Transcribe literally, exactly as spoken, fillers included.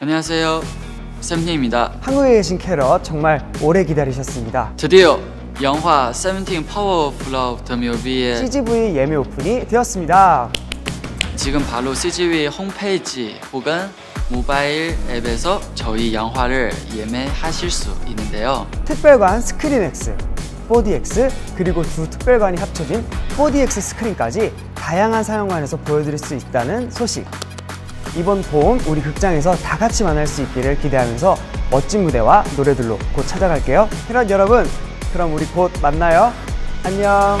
안녕하세요, 세븐틴입니다. 한국에 계신 캐럿 정말 오래 기다리셨습니다. 드디어 영화 세븐틴 파워플라우 더 뮤비의 씨지브이 예매 오픈이 되었습니다. 지금 바로 씨지비 홈페이지 혹은 모바일 앱에서 저희 영화를 예매하실 수 있는데요. 특별관 스크린엑스, 포디엑스, 그리고 두 특별관이 합쳐진 포디엑스 스크린까지 다양한 사용관에서 보여드릴 수 있다는 소식. 이번 봄 우리 극장에서 다 같이 만날 수 있기를 기대하면서 멋진 무대와 노래들로 곧 찾아갈게요. 캐럿 여러분, 그럼 우리 곧 만나요. 안녕.